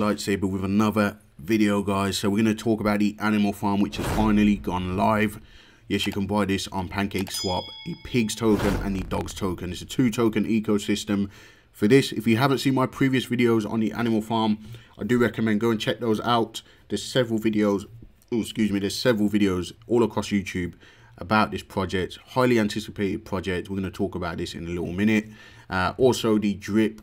Lightsaber with another video, guys. So we're going to talk about the Animal Farm, which has finally gone live. Yes, you can buy this on PancakeSwap, the PIGS token and the DOGS token. It's a 2-token ecosystem. For this, if you haven't seen my previous videos on the Animal Farm, I do recommend go and check those out. There's several videos, all across YouTube about this project, highly anticipated project. We're going to talk about this in a little minute. Also, the Drip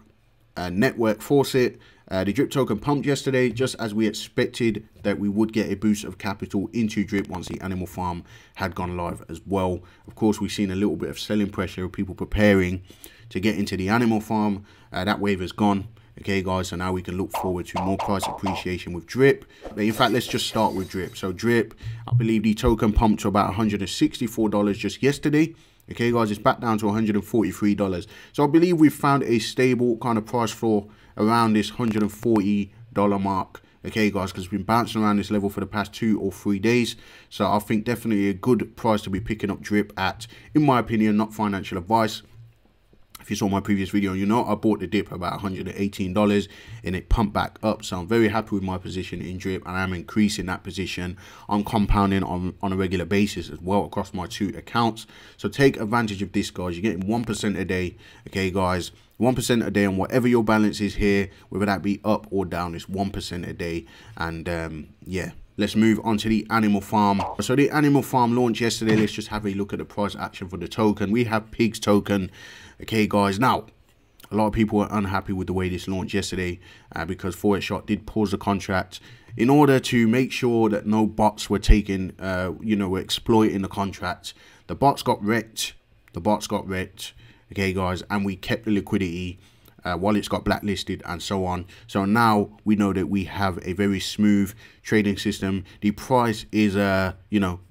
Network faucet. The Drip token pumped yesterday, just as we expected that we would get a boost of capital into Drip once the Animal Farm had gone live as well. Of course, we've seen a little bit of selling pressure of people preparing to get into the Animal Farm. That wave is gone. Okay, guys, so now we can look forward to more price appreciation with Drip. In fact, let's just start with Drip. So Drip, I believe the token pumped to about $164 just yesterday. Okay, guys, it's back down to $143. So I believe we've found a stable kind of price floor around this $140 mark. Okay, guys, because we've been bouncing around this level for the past 2 or 3 days. So I think definitely a good price to be picking up Drip at, in my opinion. Not financial advice. If you saw my previous video, you know I bought the dip about $118 and it pumped back up. So I'm very happy with my position in Drip, and I'm increasing that position. I'm compounding on a regular basis as well across my 2 accounts. So take advantage of this, guys. You're getting 1% a day. Okay, guys, 1% a day on whatever your balance is here, whether that be up or down. It's 1% a day. And yeah, let's move on to the Animal Farm. So the Animal Farm launched yesterday. Let's just have a look at the price action for the token. We have PIGS token. Okay, guys, now a lot of people were unhappy with the way this launched yesterday because Forex Shark did pause the contract in order to make sure that no bots were taking, were exploiting the contract. The bots got wrecked. Okay, guys, and we kept the liquidity. Wallets got blacklisted and so on. So now we know that we have a very smooth trading system. The price is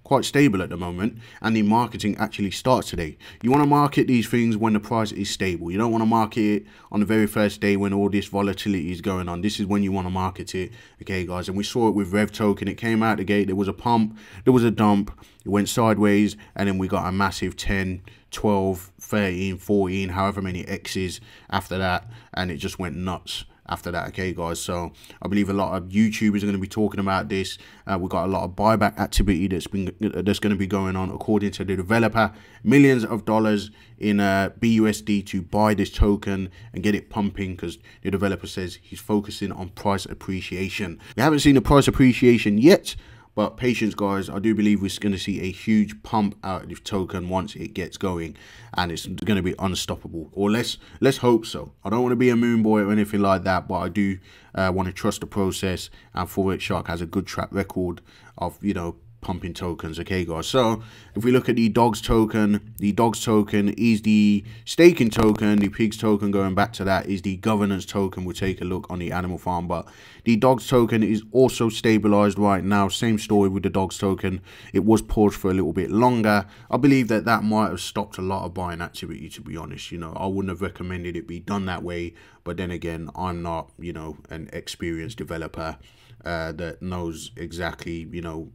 quite stable at the moment, and the marketing actually starts today. You want to market these things when the price is stable. You don't want to market it on the very first day when all this volatility is going on. This is when you want to market it. Okay, guys, and we saw it with RevToken. It came out the gate, there was a pump, there was a dump, it went sideways, and then we got a massive 10 12 13 14 however many X's after that, and it just went nuts after that. Okay, guys, so I believe a lot of YouTubers are going to be talking about this. We've got a lot of buyback activity that's going to be going on, according to the developer. Millions of dollars in BUSD to buy this token and get it pumping, because the developer says he's focusing on price appreciation. We haven't seen the price appreciation yet, but patience, guys. I do believe we're going to see a huge pump out of this token once it gets going, and it's going to be unstoppable. Or let's hope so. I don't want to be a moon boy or anything like that, but I do want to trust the process. And Forex Shark has a good track record of pumping tokens. Okay, guys. So if we look at the DOGS token is the staking token. The PIGS token, going back to that, is the governance token. We'll take a look on the Animal Farm, but the DOGS token is also stabilized right now. Same story with the DOGS token. It was paused for a little bit longer. I believe that that might have stopped a lot of buying activity, to be honest. I wouldn't have recommended it be done that way, but then again, I'm not, an experienced developer that knows exactly,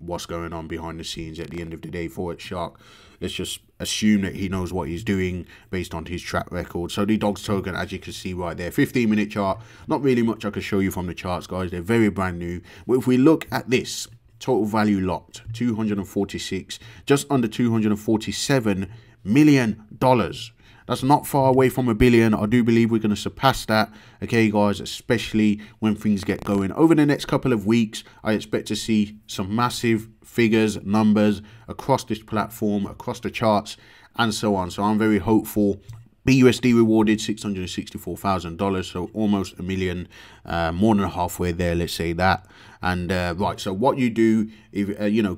what's going on behind the scenes. At the end of the day, Forex Shark, let's just assume that he knows what he's doing based on his track record. So the DOGS token, as you can see right there, 15-minute chart. Not really much I could show you from the charts, guys. They're very brand new. But if we look at this, total value locked, 246, just under $247 million. That's not far away from $1 billion. I do believe we're going to surpass that. Okay, guys, especially when things get going. Over the next couple of weeks, I expect to see some massive figures, numbers across this platform, across the charts, and so on. So I'm very hopeful. BUSD rewarded $664,000, so almost $1 million, more than halfway there, let's say that. And right, so what you do, if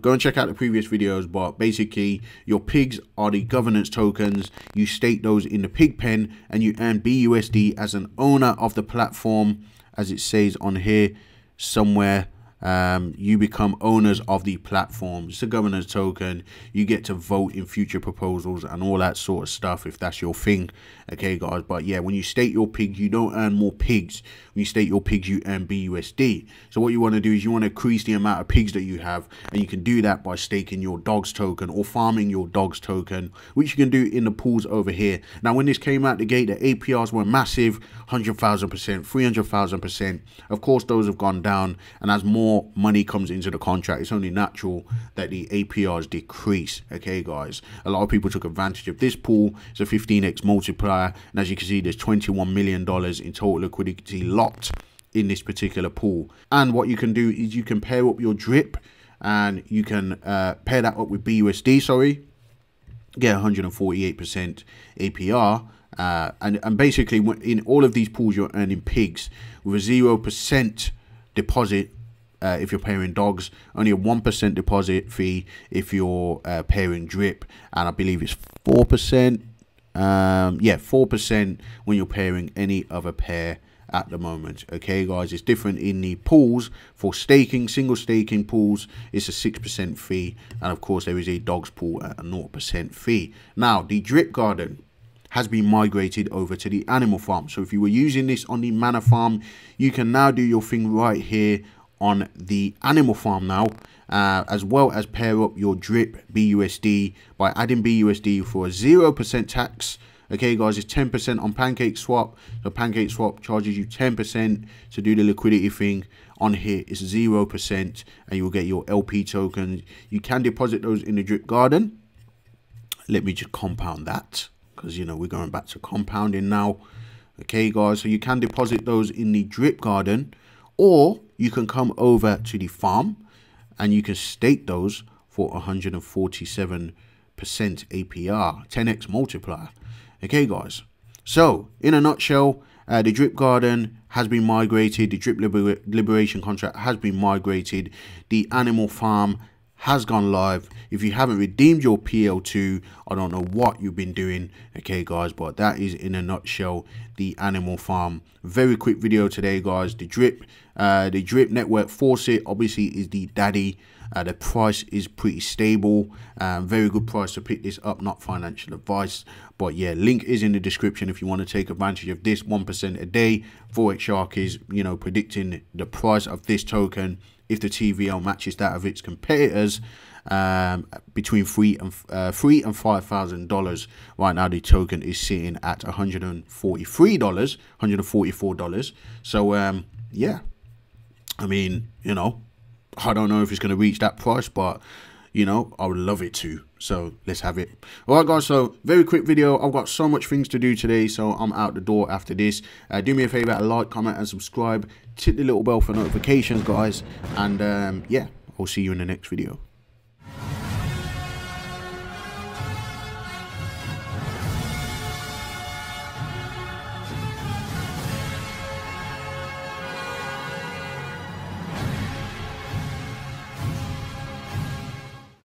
go and check out the previous videos, but basically your PIGS are the governance tokens. You stake those in the pig pen and you earn BUSD as an owner of the platform, as it says on here somewhere. you become owners of the platform. It's a governance token. You get to vote in future proposals and all that sort of stuff if that's your thing. Okay, guys. But yeah, when you state your PIGS, you don't earn more PIGS. When you state your PIGS, you earn BUSD. So what you want to do is you want to increase the amount of PIGS that you have, and you can do that by staking your DOGS token or farming your DOGS token, which you can do in the pools over here. Now, when this came out the gate, the APRs were massive, 100,000%, 300,000%. Of course, those have gone down, and as more money comes into the contract, it's only natural that the APRs decrease. Okay, guys, a lot of people took advantage of this pool. It's a 15x multiplier, and as you can see, there's $21 million in total liquidity locked in this particular pool. And what you can do is you can pair up your drip, and you can pair that up with BUSD, sorry, get 148% APR. And basically, in all of these pools, you're earning PIGS with a 0% deposit if you're pairing DOGS, only a 1% deposit fee if you're pairing drip, and I believe it's 4%. Yeah, 4% when you're pairing any other pair at the moment. Okay, guys, it's different in the pools. For staking, single staking pools, it's a 6% fee, and of course there is a DOGS pool at a 0% fee. Now, the drip garden has been migrated over to the Animal Farm. So if you were using this on the Manor Farm, you can now do your thing right here on the Animal Farm now, as well as pair up your drip BUSD by adding BUSD for a 0% tax. Okay, guys, it's 10% on PancakeSwap. So PancakeSwap charges you 10% to do the liquidity thing. On here, it's 0%, and you'll get your LP tokens. You can deposit those in the drip garden. Let me just compound that, because, you know, we're going back to compounding now. Okay, guys, so you can deposit those in the drip garden, or you can come over to the farm and you can stake those for 147% APR, 10x multiplier. Okay, guys, so in a nutshell, the drip garden has been migrated, the drip liberation contract has been migrated, the Animal Farm has gone live. If you haven't redeemed your PL2, I don't know what you've been doing. Okay, guys, but that is in a nutshell the Animal Farm. Very quick video today, guys. The drip network faucet obviously is the daddy. The price is pretty stable, very good price to pick this up, not financial advice, but yeah, link is in the description if you want to take advantage of this. 1% a day. Forex Shark is, you know, predicting the price of this token, if the TVL matches that of its competitors, between $3,000 and $5,000. Right now the token is sitting at $144. So yeah, I mean, you know, I don't know if it's going to reach that price, but, you know, I would love it to. So let's have it. All right, guys, so very quick video. I've got so much things to do today, so I'm out the door after this. Do me a favor, like, comment, and subscribe. Tick the little bell for notifications, guys. And yeah, I'll see you in the next video.